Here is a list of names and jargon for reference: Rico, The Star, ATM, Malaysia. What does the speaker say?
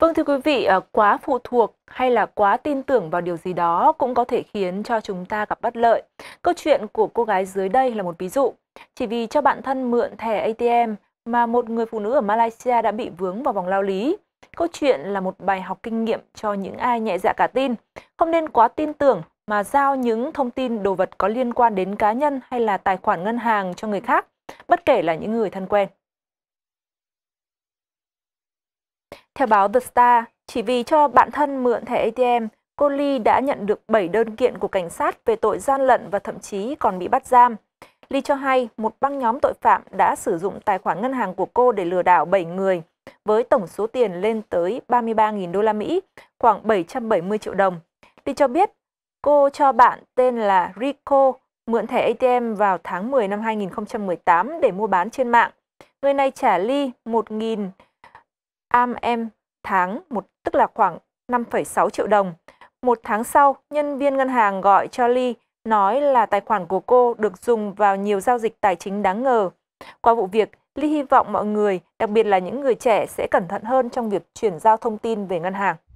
Vâng thưa quý vị, quá phụ thuộc hay là quá tin tưởng vào điều gì đó cũng có thể khiến cho chúng ta gặp bất lợi. Câu chuyện của cô gái dưới đây là một ví dụ. Chỉ vì cho bạn thân mượn thẻ ATM mà một người phụ nữ ở Malaysia đã bị vướng vào vòng lao lý. Câu chuyện là một bài học kinh nghiệm cho những ai nhẹ dạ cả tin. Không nên quá tin tưởng mà giao những thông tin đồ vật có liên quan đến cá nhân hay là tài khoản ngân hàng cho người khác, bất kể là những người thân quen. Theo báo The Star, chỉ vì cho bạn thân mượn thẻ ATM, cô Lee đã nhận được 7 đơn kiện của cảnh sát về tội gian lận và thậm chí còn bị bắt giam. Lee cho hay một băng nhóm tội phạm đã sử dụng tài khoản ngân hàng của cô để lừa đảo 7 người với tổng số tiền lên tới 33.000 đô la Mỹ, khoảng 770 triệu đồng. Lee cho biết cô cho bạn tên là Rico mượn thẻ ATM vào tháng 10 năm 2018 để mua bán trên mạng. Người này trả Lee 1.000 ATM tháng, tức là khoảng 5,6 triệu đồng. Một tháng sau, nhân viên ngân hàng gọi cho Lee nói là tài khoản của cô được dùng vào nhiều giao dịch tài chính đáng ngờ. Qua vụ việc, Lee hy vọng mọi người, đặc biệt là những người trẻ sẽ cẩn thận hơn trong việc chuyển giao thông tin về ngân hàng.